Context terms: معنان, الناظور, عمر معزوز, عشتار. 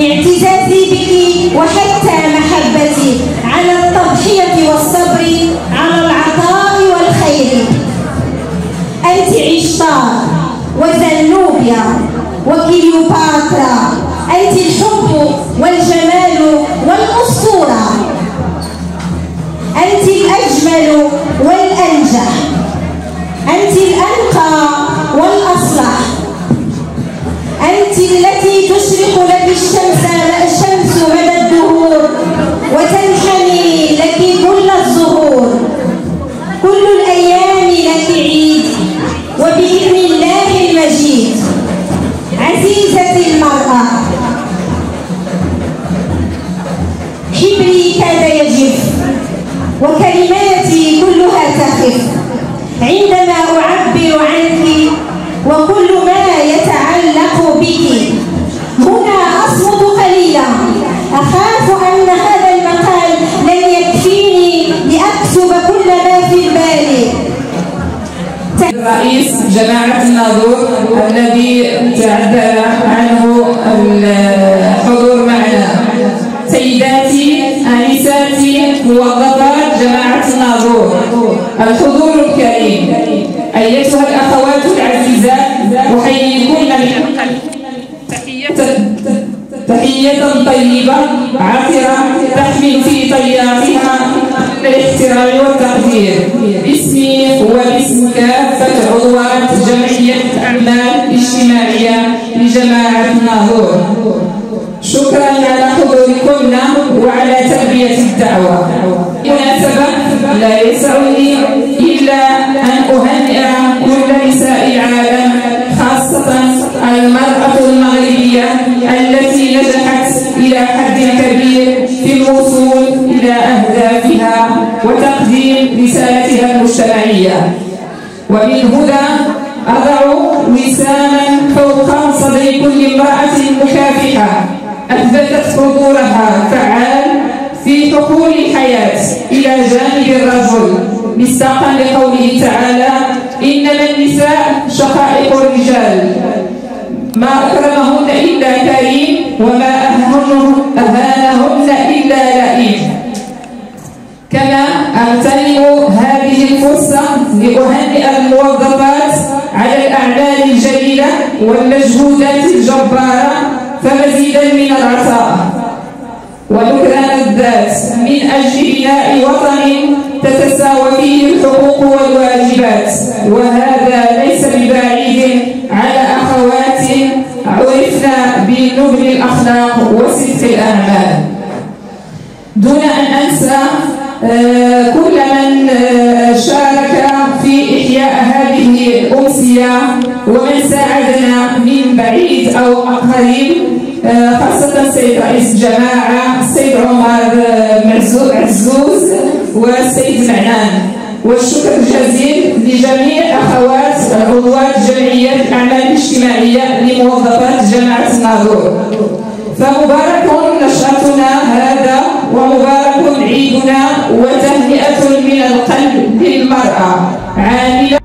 اعتزازي بك وحتى محبتي على التضحية والصبر على العطاء والخير. أنت عشتار وزنوبيا وكليوباترا، أنت الحب والجمال والأسطورة، أنت الأجمل والأنجح، أنت الأنقى والأصلح، أنت التي تشرق لك الشمس مدى الدهور وتنحني لك كل الزهور. كل الأيام لك عيد وبإذن الله المجيد. عزيزتي المرأة حبلي كاد يجف وكلماتي كلها تخف عندما أعبر عنك وكل ما يتعلق بك. هنا أصمت قليلا، أخاف أن هذا المقال لن يكفيني لأكتب كل ما في بالي. رئيس جماعة الناظور الذي تعبر عنه الحضور معنا، سيداتي آنساتي موظفات جماعة الناظور، الحضور الكريم، أيتها الأخوات العزيزات أحييكن تحية طيبة عطرة تحمل في طياتها الاحترام والتقدير. اسمي وباسم كافة عضوات جمعية أعمال اجتماعية لجماعة الناظور. شكرا على حضوركن وعلى تلبية الدعوة. بالمناسبة لا يسعني إلا أن أهنئ كل نساء العالم، خاصة المرأة المغربية التي نجحت إلى حد كبير في الوصول إلى أهدافها وتقديم رسالتها المجتمعية. ومن هنا أضع وساما فوق صدر كل امرأة مكافحة أثبتت حضورها فعال في حقول الحياة إلى جانب الرجل، مصداقا لقوله تعالى: إنما النساء شقائق الرجال، ما أكرمهن إلا كريم وما أهانهن إلا لئيم. كما أغتنم هذه الفرصة لأهنئ الموظفات على الأعمال الجليلة والمجهودات الجبارة، فمزيدا من العطاء وذكران الذات من أجل بناء وطن تتساوى فيه الحقوق والواجبات. وهذا ليس ببعيد على أخوات عرفنا بنبل الأخلاق وصدق الأعمال. دون أن أنسى كل من شارك في إحياء هذه الأمسية ومن ساعدنا من بعيد أو قريب، خاصة السيد رئيس الجماعة السيد عمر معزوز والسيد معنان. والشكر الجزيل لجميع أخوات عضوات جمعية الأعمال الاجتماعية لموظفات جماعة الناظور. فمبارك نشاطنا هذا ومبارك عيدنا وتهنئة من القلب للمرأة عاملة